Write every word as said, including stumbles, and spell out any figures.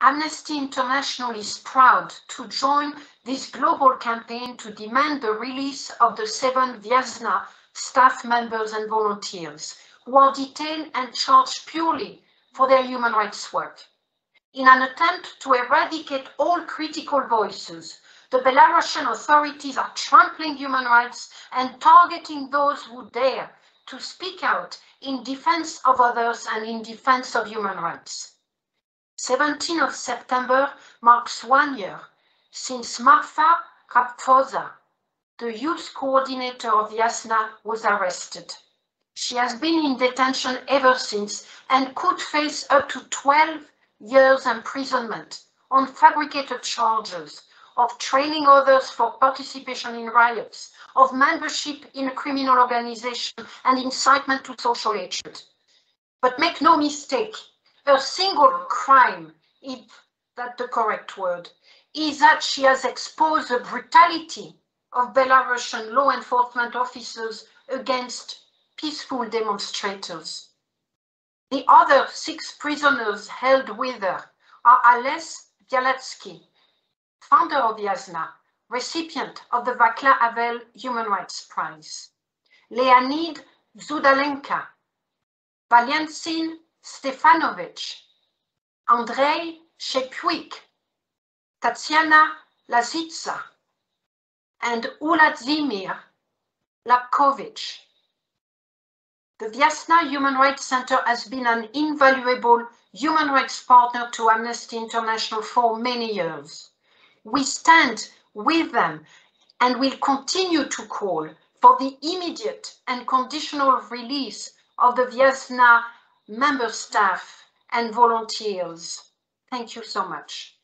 Amnesty International is proud to join this global campaign to demand the release of the seven Viasna staff members and volunteers who are detained and charged purely for their human rights work. In an attempt to eradicate all critical voices, the Belarusian authorities are trampling human rights and targeting those who dare to speak out in defense of others and in defense of human rights. seventeenth of September marks one year since Marfa Rafkova, the youth coordinator of Viasna, was arrested. She has been in detention ever since and could face up to twelve years imprisonment on fabricated charges of training others for participation in riots, of membership in a criminal organization and incitement to social hatred. But make no mistake, her single crime, if that's the correct word, is that she has exposed the brutality of Belarusian law enforcement officers against peaceful demonstrators. The other six prisoners held with her are Ales Bialatsky, founder of Viasna, recipient of the Vaclav Havel Human Rights Prize; Leonid Zudalenka; Valentin Stefanovic; Andrei Shepuik; Tatiana Lazitsa; and Ulazimir Lapkovich. The Viasna Human Rights Center has been an invaluable human rights partner to Amnesty International for many years. We stand with them and will continue to call for the immediate and conditional release of the Viasna member staff and volunteers. Thank you so much.